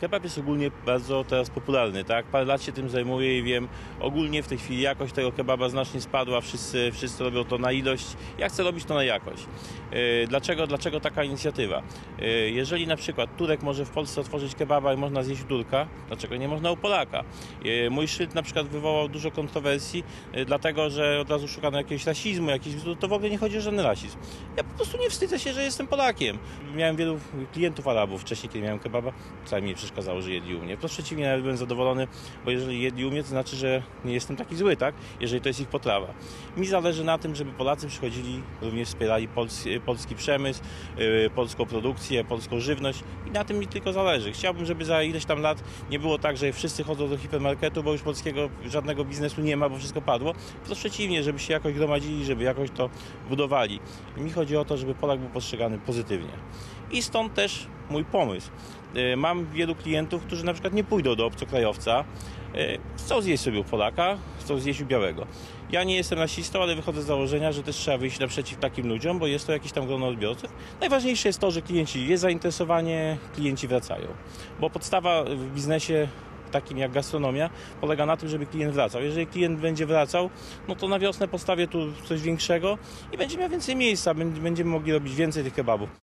Kebab jest ogólnie bardzo teraz popularny, tak? Parę lat się tym zajmuję i wiem, ogólnie w tej chwili jakość tego kebaba znacznie spadła, wszyscy robią to na ilość. Ja chcę robić to na jakość. Dlaczego taka inicjatywa? Jeżeli na przykład Turek może w Polsce otworzyć kebaba i można zjeść Turka, dlaczego nie można u Polaka? Mój szyld na przykład wywołał dużo kontrowersji, dlatego że od razu szukano jakiegoś rasizmu, to w ogóle nie chodzi o żaden rasizm. Ja po prostu nie wstydzę się, że jestem Polakiem. Miałem wielu klientów Arabów wcześniej, kiedy miałem kebaba, wcale mi nie przeszkadzało, że jedli u mnie. Po przeciwnie, nawet byłem zadowolony, bo jeżeli jedli u mnie, to znaczy, że nie jestem taki zły, tak? Jeżeli to jest ich potrawa. Mi zależy na tym, żeby Polacy przychodzili, również wspierali polski przemysł, polską produkcję, polską żywność i na tym mi tylko zależy. Chciałbym, żeby za ileś tam lat nie było tak, że wszyscy chodzą do hipermarketu, bo już polskiego żadnego biznesu nie ma, bo wszystko padło. Po przeciwnie, żeby się jakoś gromadzili, żeby jakoś to budowali. Mi chodzi o to, żeby Polak był postrzegany pozytywnie. I stąd też mój pomysł. Mam wielu klientów, którzy na przykład nie pójdą do obcokrajowca, chcą zjeść sobie u Polaka, chcą zjeść u białego. Ja nie jestem rasistą, ale wychodzę z założenia, że też trzeba wyjść naprzeciw takim ludziom, bo jest to jakieś tam grono odbiorców. Najważniejsze jest to, że klienci jest zainteresowanie, klienci wracają. Bo podstawa w biznesie takim jak gastronomia polega na tym, żeby klient wracał. Jeżeli klient będzie wracał, no to na wiosnę postawię tu coś większego i będzie miał więcej miejsca, będziemy mogli robić więcej tych kebabów.